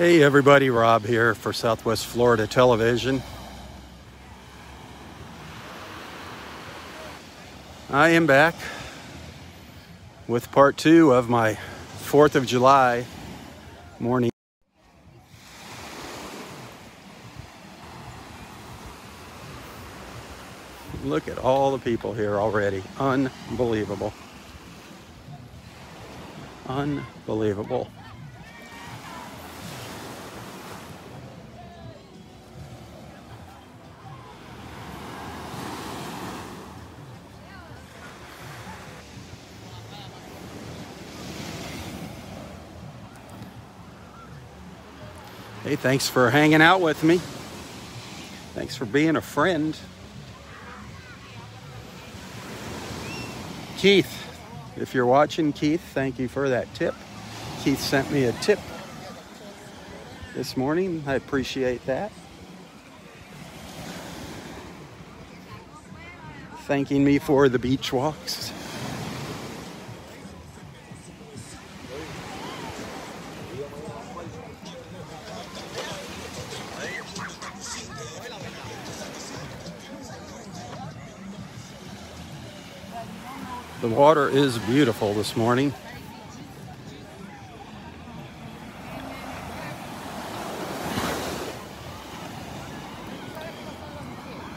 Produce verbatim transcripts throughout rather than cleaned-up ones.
Hey everybody, Rob here for Southwest Florida Television. I am back with part two of my fourth of July morning. Look at all the people here already. Unbelievable. Unbelievable. Hey, thanks for hanging out with me. Thanks for being a friend. Keith, if you're watching, Keith, thank you for that tip. Keith sent me a tip this morning. I appreciate that. Thanking me for the beach walks. The water is beautiful this morning.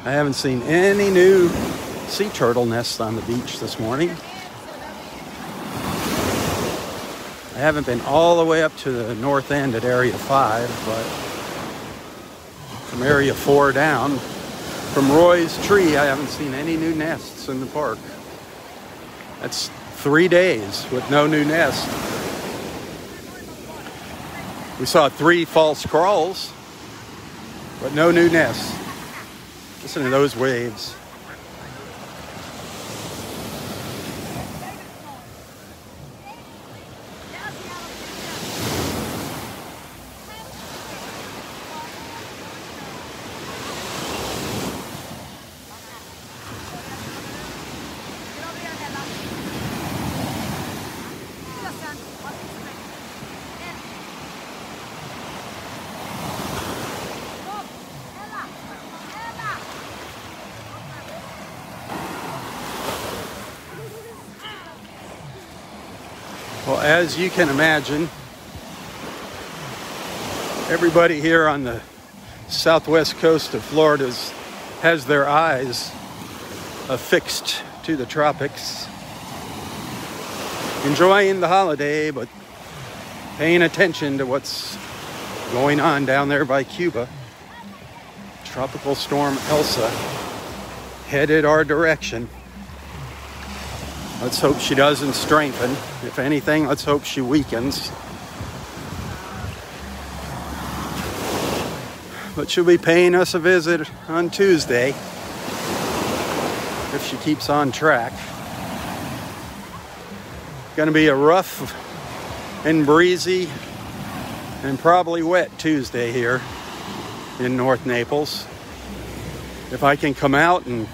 I haven't seen any new sea turtle nests on the beach this morning. I haven't been all the way up to the north end at Area five, but from Area four down, from Roy's tree, I haven't seen any new nests in the park. That's three days with no new nest. We saw three false crawls, but no new nests. Listen to those waves. Well, as you can imagine, everybody here on the southwest coast of Florida has their eyes affixed to the tropics, enjoying the holiday, but paying attention to what's going on down there by Cuba. Tropical Storm Elsa headed our direction. Let's hope she doesn't strengthen. If anything, let's hope she weakens. But she'll be paying us a visit on Tuesday if she keeps on track. Going to be a rough and breezy and probably wet Tuesday here in North Naples. If I can come out and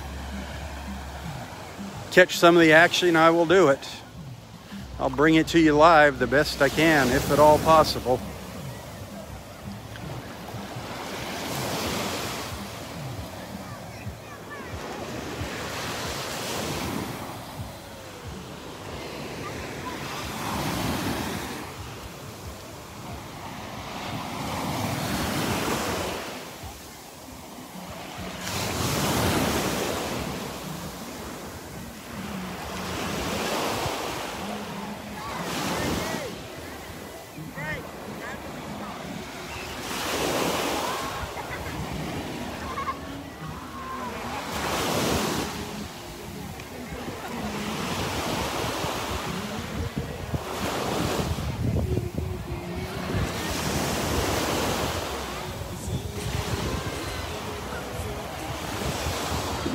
catch some of the action, I will do it. I'll bring it to you live the best I can, if at all possible.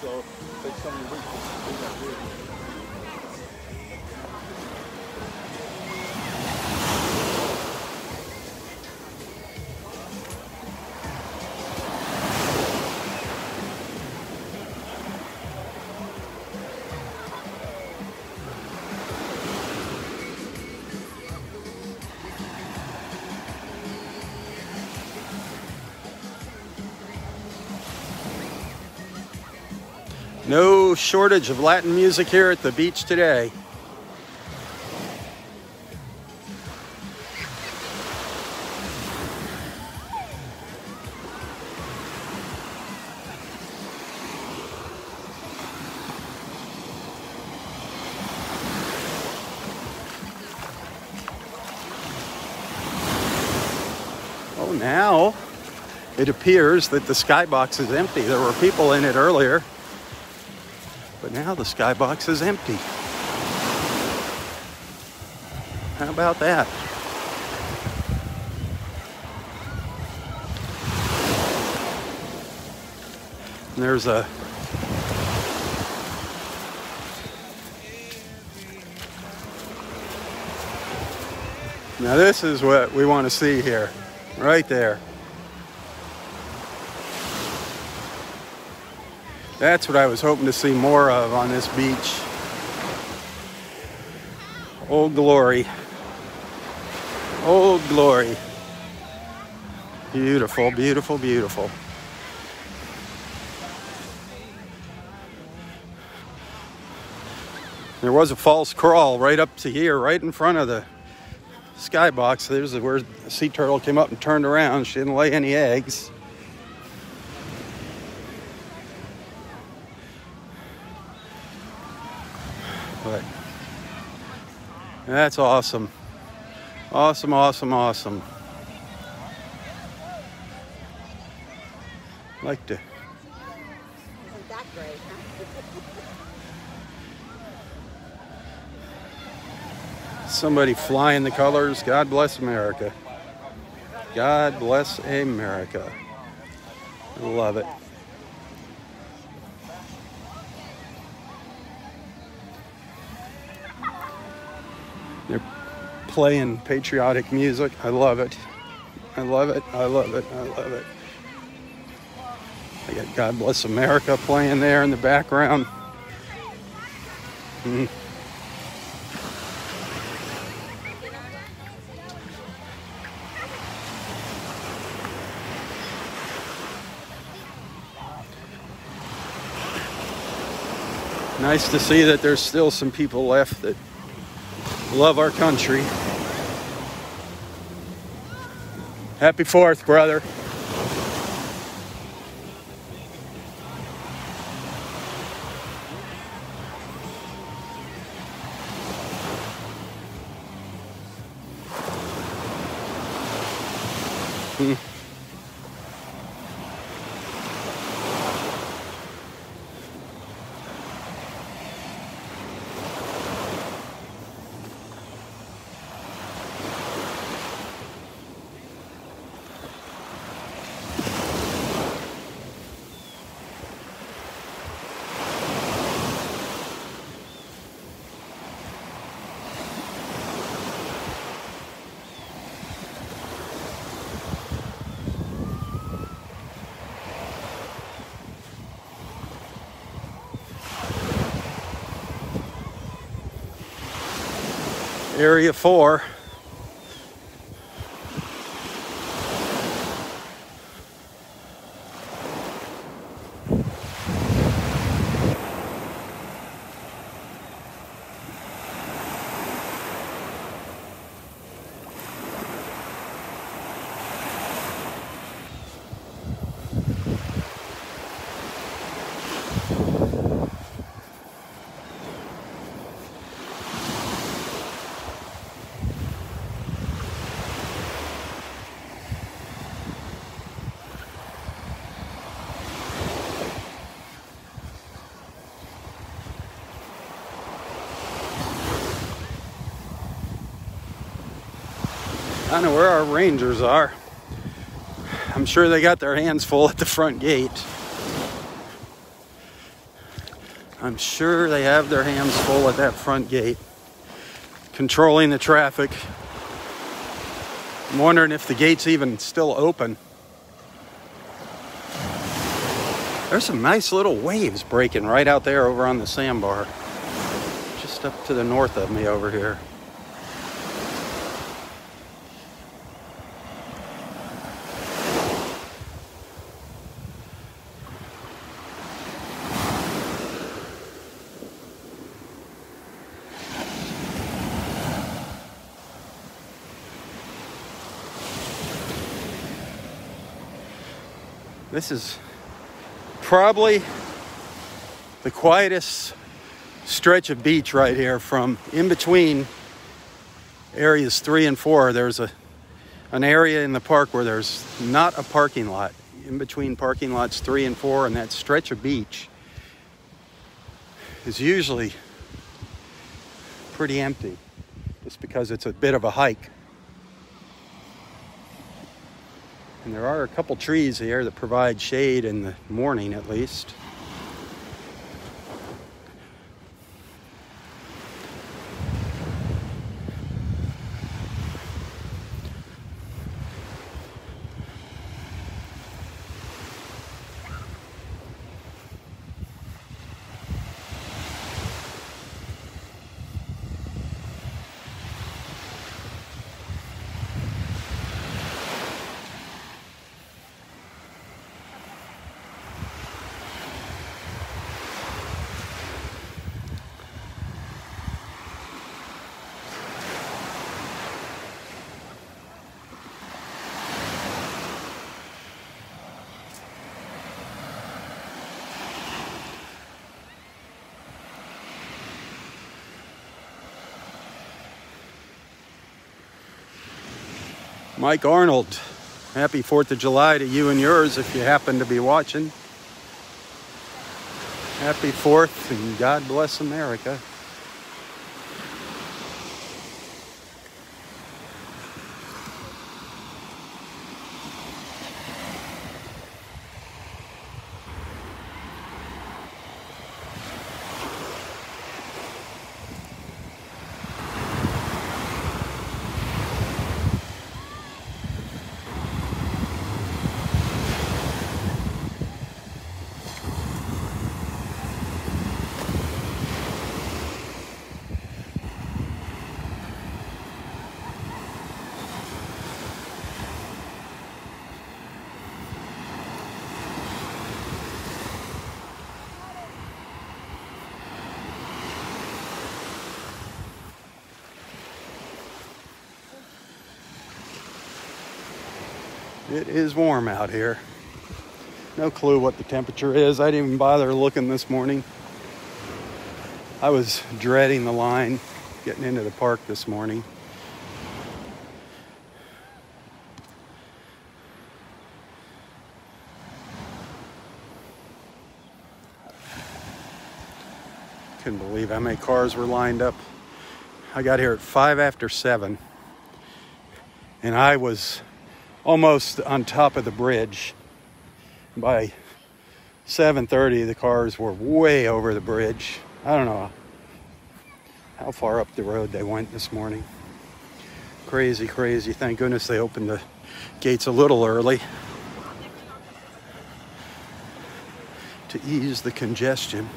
So, take some of your boots. No shortage of Latin music here at the beach today. Oh, now it appears that the skybox is empty. There were people in it earlier, but now the skybox is empty. How about that? And there's a Now this is what we want to see here, right there. That's what I was hoping to see more of on this beach. Old Glory. Old Glory. Beautiful, beautiful, beautiful. There was a false crawl right up to here, right in front of the skybox. There's where the sea turtle came up and turned around. She didn't lay any eggs. But that's awesome. Awesome, awesome, awesome. I'd like to. Isn't that great, huh? Somebody flying the colors. God bless America. God bless America. I love it. They're playing patriotic music. I love it. I love it. I love it. I love it. I got God Bless America playing there in the background. Mm. Nice to see that there's still some people left that love our country. Happy Fourth, brother. Hmm. Area four. I don't know where our rangers are. I'm sure they got their hands full at the front gate. I'm sure they have their hands full at that front gate, controlling the traffic. I'm wondering if the gate's even still open. There's some nice little waves breaking right out there over on the sandbar, just up to the north of me over here. This is probably the quietest stretch of beach right here. From in between areas three and four, there's a an area in the park where there's not a parking lot. In between parking lots three and four and that stretch of beach is usually pretty empty, just because it's a bit of a hike. And there are a couple trees here that provide shade in the morning, at least. Mike Arnold, happy fourth of July to you and yours if you happen to be watching. Happy fourth and God bless America. It is warm out here. No clue what the temperature is. I didn't even bother looking this morning. I was dreading the line getting into the park this morning. Couldn't believe how many cars were lined up. I got here at five after seven, and I was almost on top of the bridge. By seven thirty, the cars were way over the bridge. I don't know how far up the road they went this morning. Crazy, crazy. Thank goodness they opened the gates a little early to ease the congestion.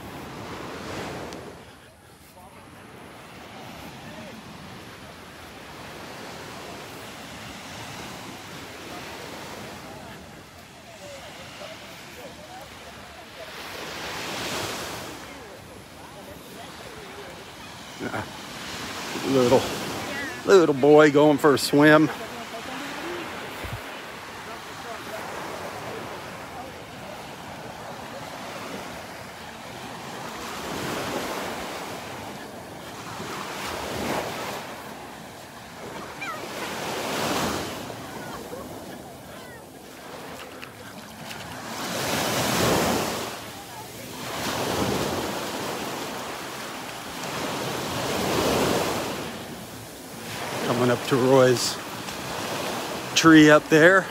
Little, little boy going for a swim. Up to Roy's tree up there,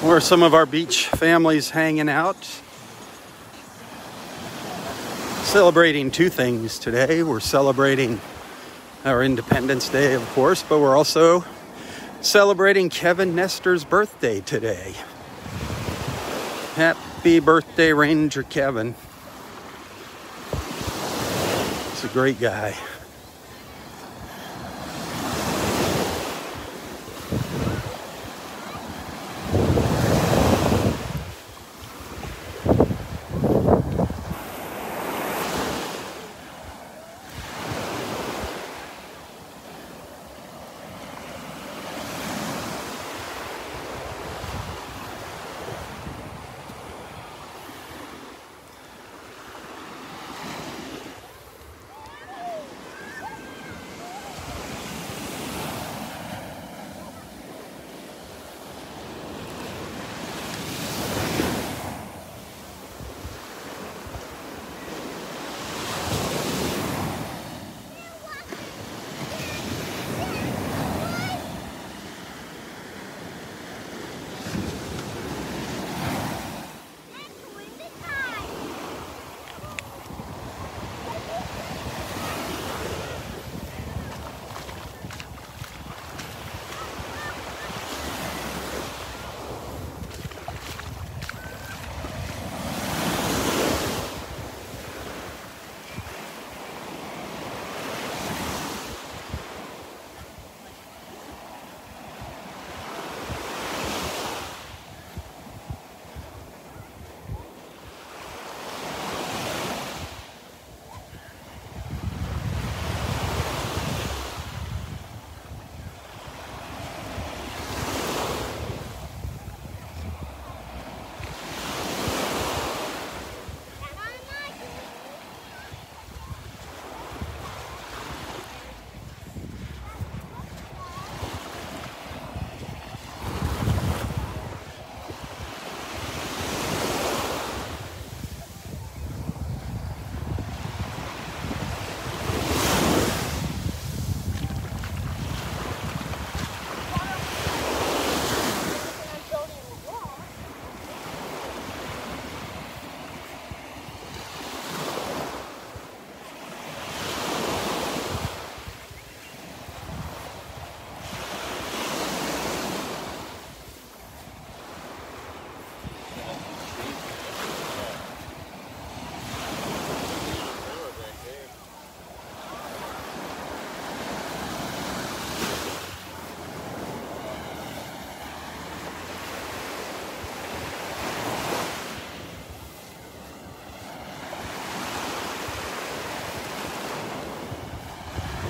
where some of our beach families hanging out, celebrating two things today. We're celebrating our Independence Day, of course, but we're also celebrating Kevin Nestor's birthday today. Happy birthday, Ranger Kevin. He's a great guy.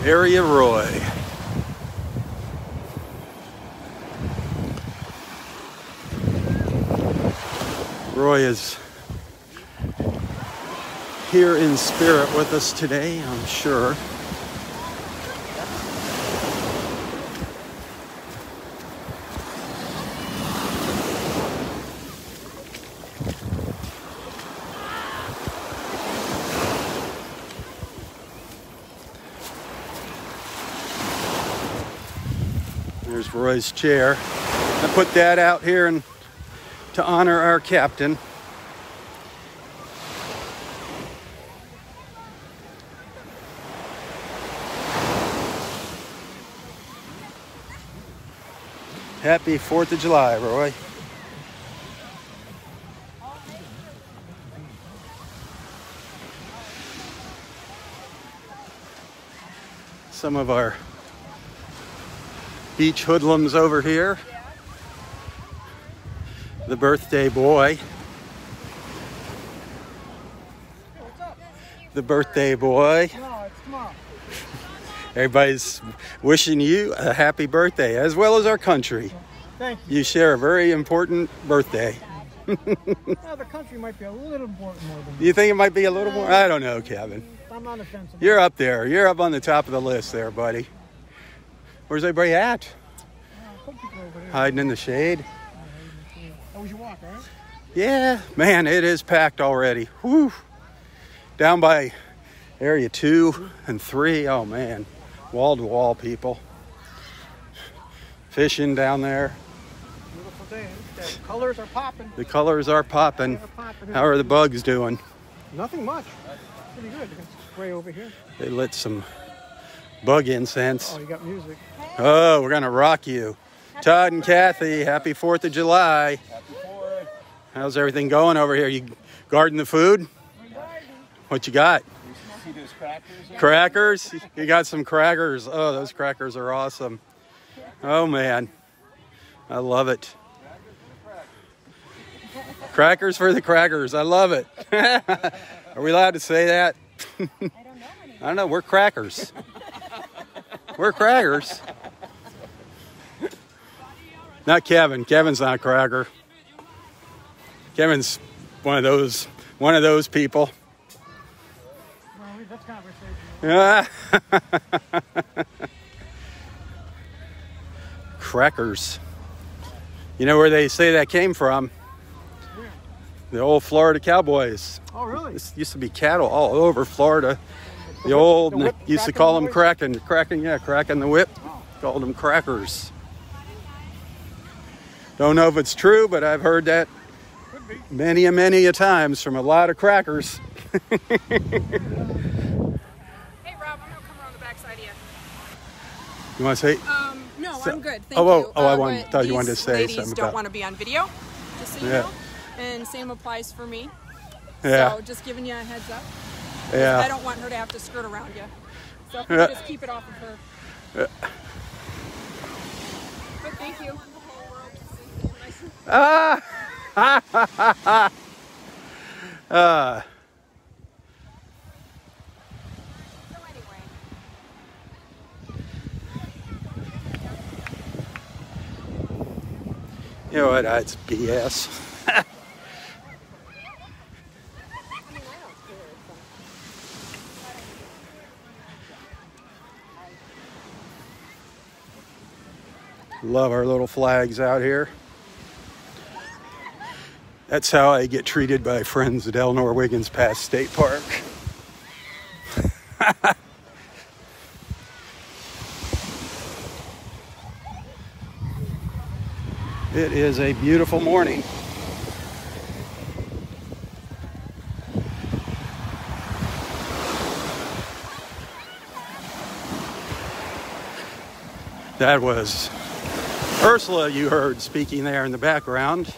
Area Roy. Roy is here in spirit with us today, I'm sure. There's Roy's chair. I put that out here and to honor our captain. Happy fourth of July, Roy. Some of our beach hoodlums over here. The birthday boy. The birthday boy. Everybody's wishing you a happy birthday, as well as our country. Thank you. You share a very important birthday. Now the country might be a little more more than you think it might be a little more? I don't know, Kevin. I'm not offensive. You're up there. You're up on the top of the list there, buddy. Where's everybody at? Hiding in the shade. That was your walk, right? Yeah, man, it is packed already. Whew. Down by area two and three. Oh man, wall to wall people. Fishing down there. Beautiful day. The colors are popping. The colors are popping. How are the bugs doing? Nothing much. Pretty good. They can spray over here. They lit some bug incense. Oh, you got music. Oh, we're gonna rock you. Happy Todd and Kathy, happy fourth of July. Happy fourth. How's everything going over here? You guarding the food? What you got? You see those crackers? Crackers? You got some crackers. Oh, those crackers are awesome. Oh man, I love it. Crackers for the crackers. I love it. Are we allowed to say that? I don't know. I don't know. We're crackers. We're crackers. Not Kevin. Kevin's not a cracker. Kevin's one of those one of those people. Well, crackers. You know where they say that came from? Where? The old Florida cowboys. Oh, really? This used to be cattle all over Florida. The old, the whip, used to call them cracking, cracking, yeah, cracking the whip. Oh. Called them crackers. Don't know if it's true, but I've heard that many and many a times from a lot of crackers. Hey, Rob, I'm going to come around the backside of you. You want to say? Um, no, so, I'm good. Thank oh, you. Oh, oh uh, I wanted, thought you wanted to say something about ladies don't want to be on video, just so you yeah. know. And same applies for me. Yeah. So just giving you a heads up. Yeah. I don't want her to have to skirt around you. So if you yeah. just keep it off of her. Yeah. But thank you. Ah! Ha, ha, ha, ha. Uh. So anyway. You know what? It's B S. Love our little flags out here. That's how I get treated by friends at Delnor-Wiggins Pass State Park. It is a beautiful morning. That was Ursula you heard speaking there in the background.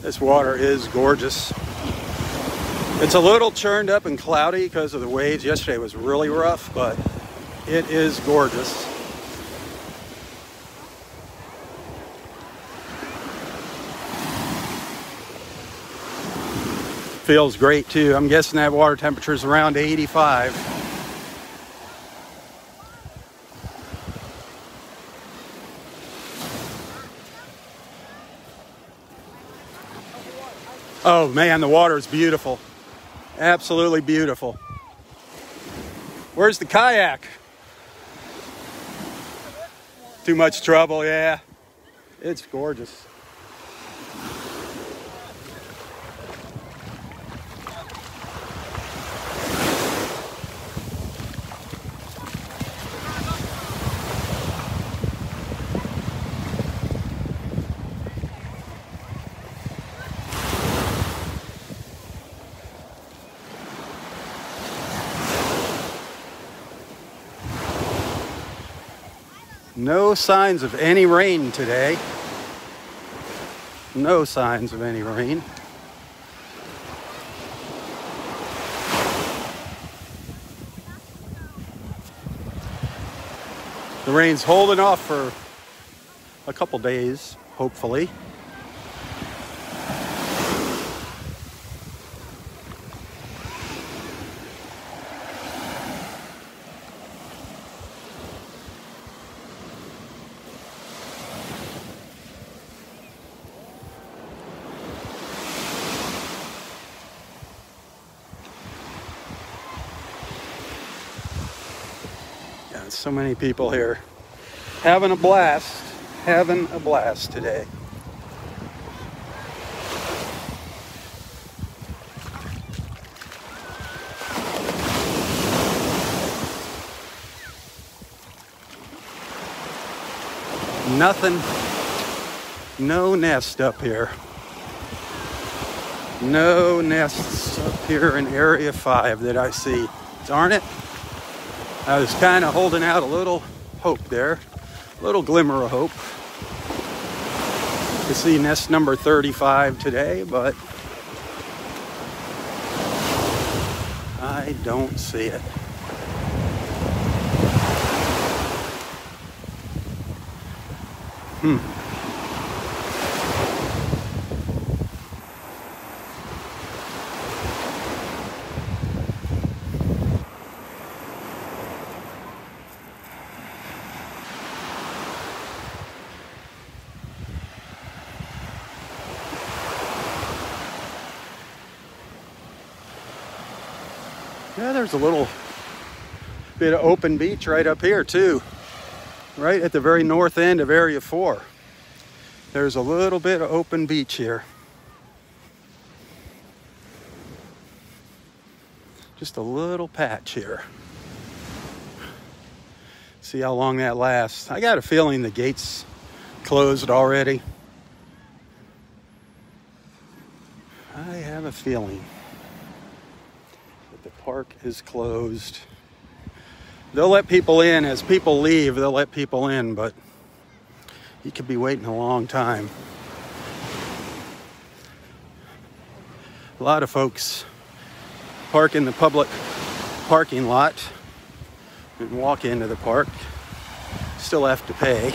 This water is gorgeous. It's a little churned up and cloudy because of the waves. Yesterday was really rough, but It is gorgeous. Feels great too. I'm guessing that water temperature is around eighty-five. Oh man, the water is beautiful. Absolutely beautiful. Where's the kayak? Too much trouble, yeah. It's gorgeous. No signs of any rain today. No signs of any rain. The rain's holding off for a couple days, hopefully. So many people here having a blast, having a blast today. Nothing, no nest up here. No nests up here in Area five that I see. Darn it. I was kind of holding out a little hope there, a little glimmer of hope to see nest number thirty-five today, but I don't see it. Hmm. Yeah, there's a little bit of open beach right up here too, right at the very north end of Area four. There's a little bit of open beach here. Just a little patch here. See how long that lasts. I got a feeling the gate's closed already. I have a feeling. Park is closed. They'll let people in. As people leave, they'll let people in, but you could be waiting a long time. A lot of folks park in the public parking lot and walk into the park. Still have to pay.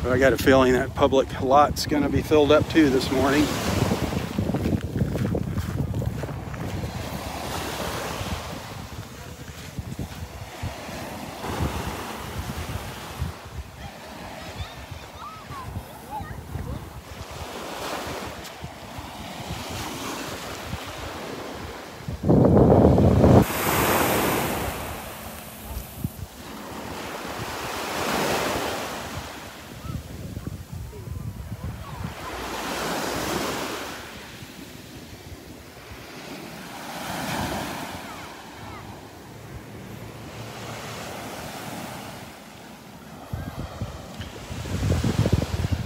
But I got a feeling that public lot's going to be filled up too this morning.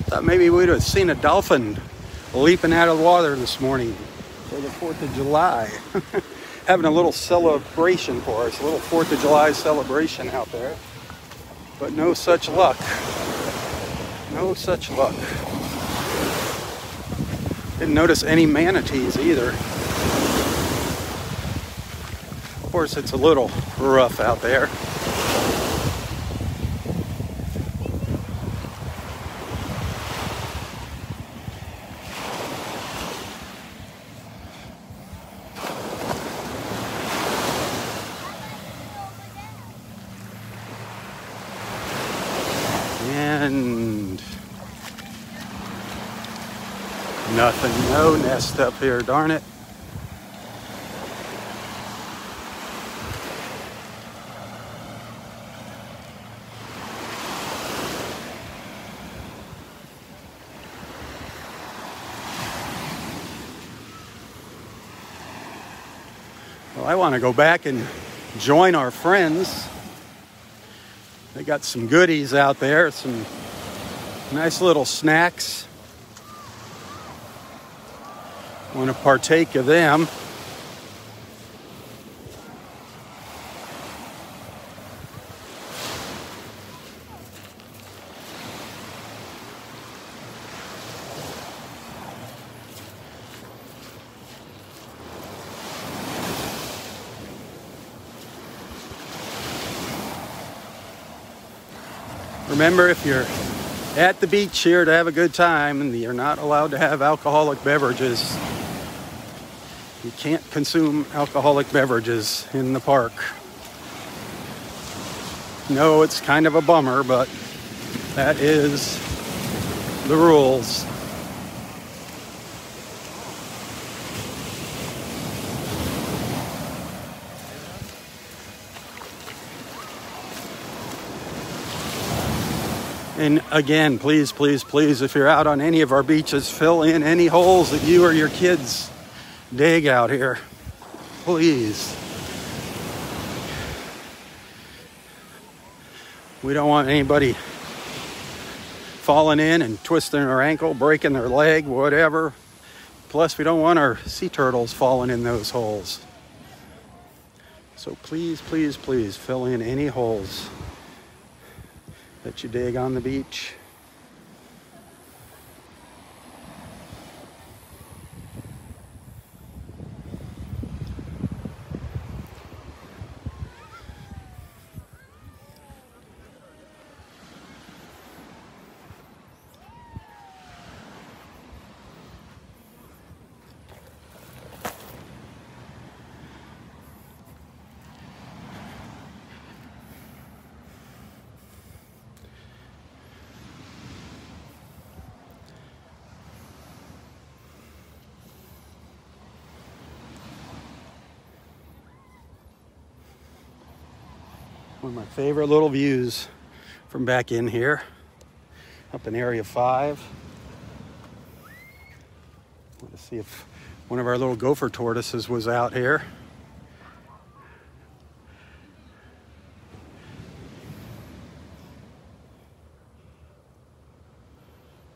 Thought maybe we'd have seen a dolphin leaping out of the water this morning for the fourth of July. Having a little celebration for us, a little fourth of July celebration out there. But no such luck. No such luck. Didn't notice any manatees either. Of course, it's a little rough out there. Nothing, no nest up here, darn it. Well, I want to go back and join our friends. They got some goodies out there, some nice little snacks. Want to partake of them. Remember, if you're at the beach here to have a good time and you're not allowed to have alcoholic beverages, you can't consume alcoholic beverages in the park. No, it's kind of a bummer, but that is the rules. And again, please, please, please, if you're out on any of our beaches, fill in any holes that you or your kids dig out here, please. We don't want anybody falling in and twisting their ankle, breaking their leg, whatever. Plus, we don't want our sea turtles falling in those holes. So please, please, please fill in any holes that you dig on the beach. One of my favorite little views from back in here, up in Area five. Want to see if one of our little gopher tortoises was out here.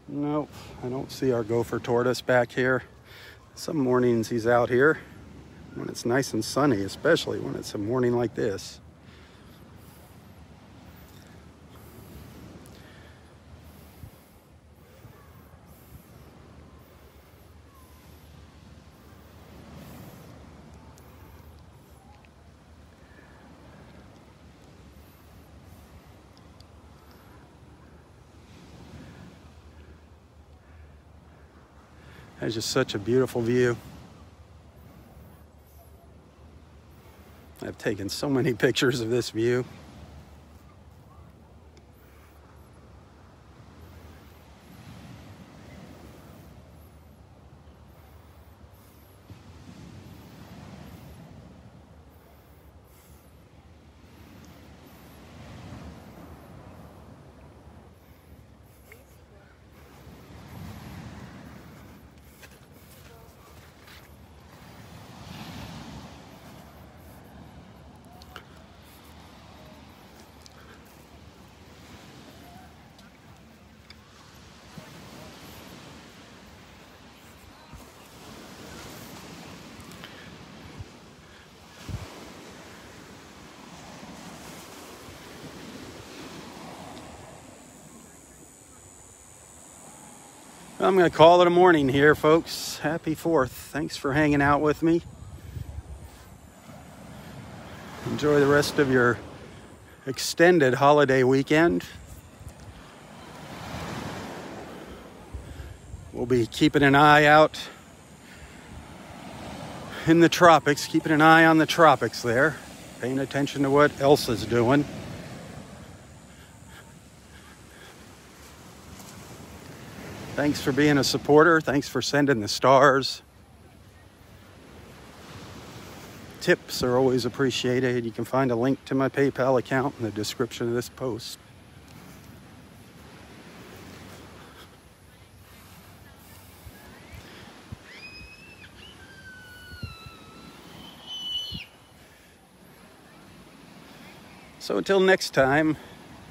Nope, I don't see our gopher tortoise back here. Some mornings he's out here when it's nice and sunny, especially when it's a morning like this. It's just such a beautiful view. I've taken so many pictures of this view. I'm going to call it a morning here, folks. Happy fourth. Thanks for hanging out with me. Enjoy the rest of your extended holiday weekend. We'll be keeping an eye out in the tropics, keeping an eye on the tropics there, paying attention to what Elsa's doing. Thanks for being a supporter. Thanks for sending the stars. Tips are always appreciated. You can find a link to my PayPal account in the description of this post. So until next time,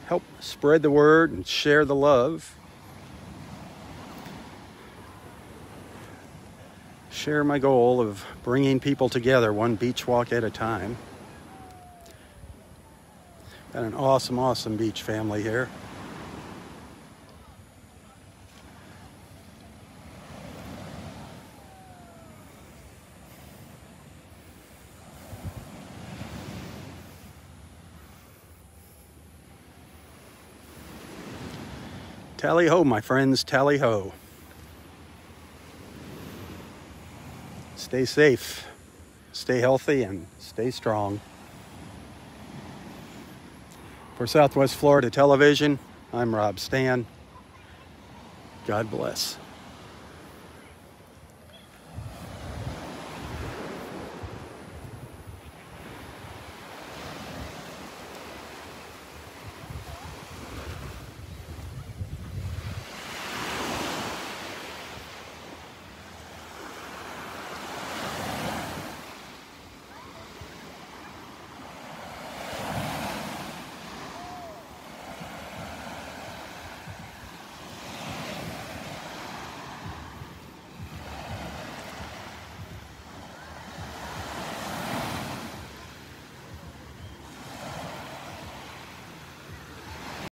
help spread the word and share the love. Share my goal of bringing people together one beach walk at a time. Got an awesome, awesome beach family here. Tally ho, my friends, tally ho. Stay safe, stay healthy, and stay strong. For Southwest Florida Television, I'm Robb Stan. God bless.